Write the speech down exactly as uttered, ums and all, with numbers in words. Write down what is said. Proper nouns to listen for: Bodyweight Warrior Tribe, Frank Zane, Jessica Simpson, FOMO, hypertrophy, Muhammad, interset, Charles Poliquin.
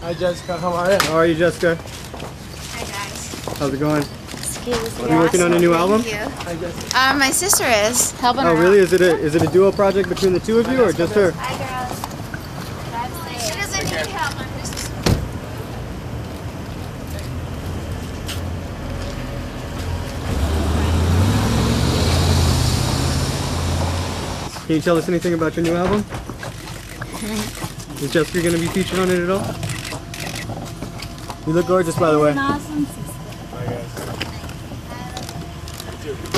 Hi Jessica, how are you? How are you, Jessica? Hi guys. How's it going? Excuse me. Are you working on a new album? Thank you. Hi Jessica. Uh, my sister is helping her. Oh really? Out. Is it a is it a duo project between the two of you, or just her? Hi girls. She doesn't need help. I'm just. Can you tell us anything about your new album? Is Jessica going to be featured on it at all? You look gorgeous, by the way. Awesome sister. Bye guys.